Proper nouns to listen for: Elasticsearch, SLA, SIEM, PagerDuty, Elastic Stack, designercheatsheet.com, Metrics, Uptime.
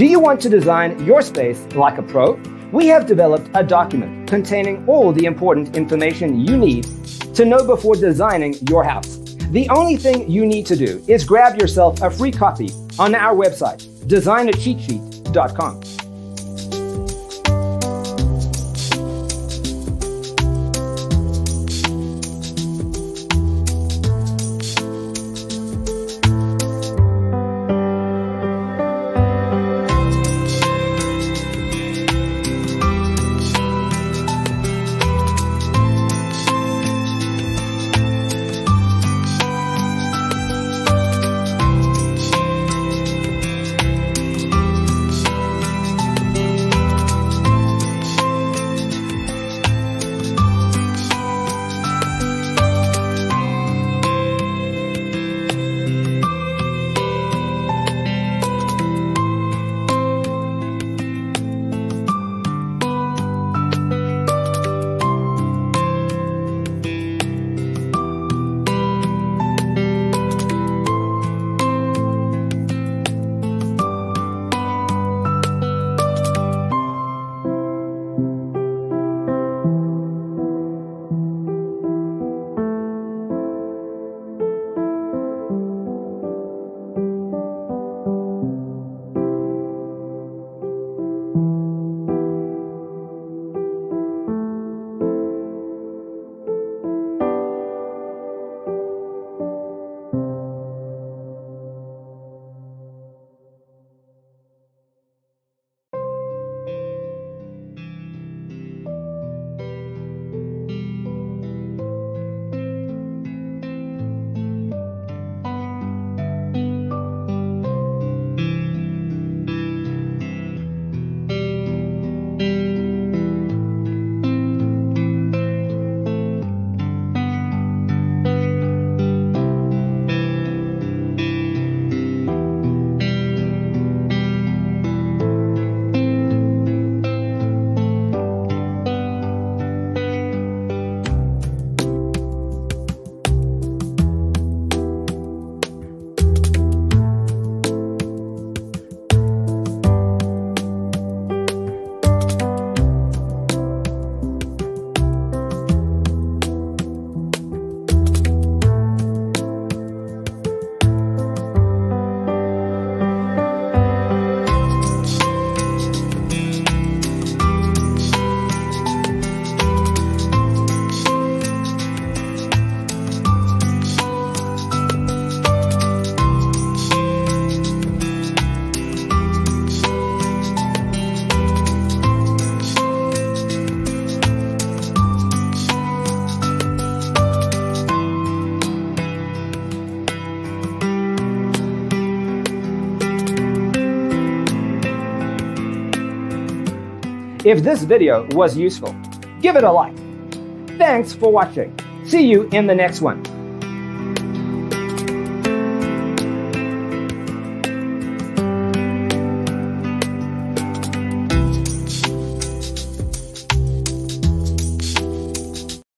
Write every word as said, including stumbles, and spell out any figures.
Do you want to design your space like a pro? We have developed a document containing all the important information you need to know before designing your house. The only thing you need to do is grab yourself a free copy on our website, designer cheat sheet dot com. If this video was useful, give it a like. Thanks for watching. See you in the next one.